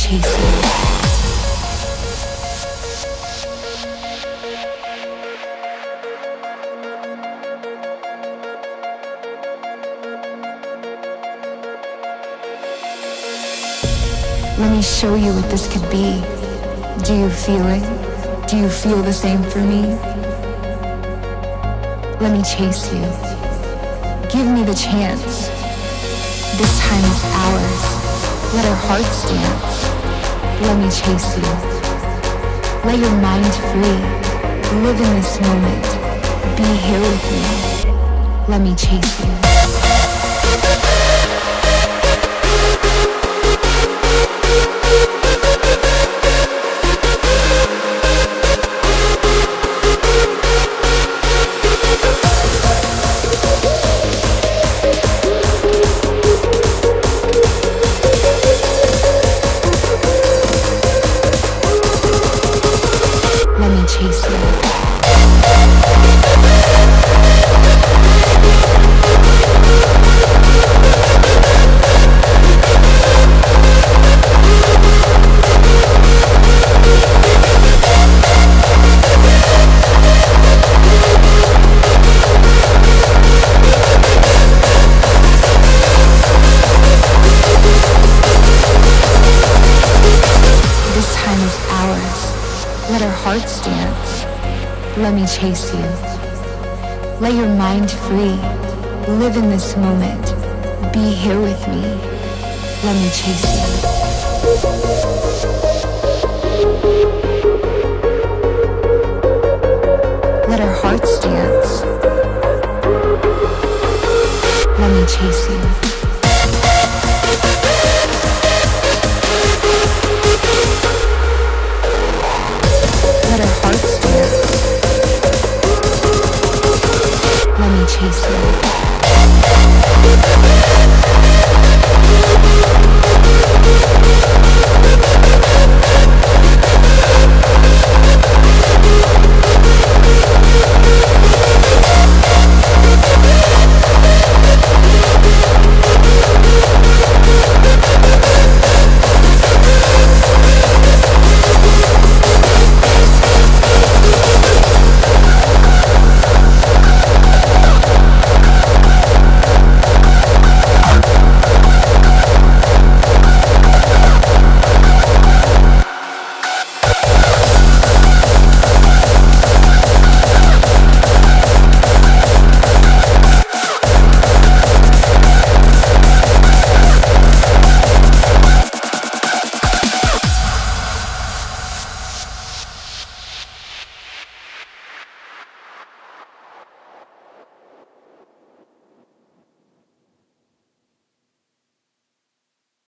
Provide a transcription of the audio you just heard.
chase you. Let me show you what this could be. Do you feel it? Do you feel the same for me? Let me chase you. Give me the chance. This time is ours. Let our hearts dance. Let me chase you. Let your mind free. Live in this moment. Be here with me. Let me chase you. Let me chase you. This time is ours. Let our hearts dance. Let me chase you. Let your mind free. Live in this moment. Be here with me. Let me chase you. Let our hearts dance. Let me chase you. Let me chase you.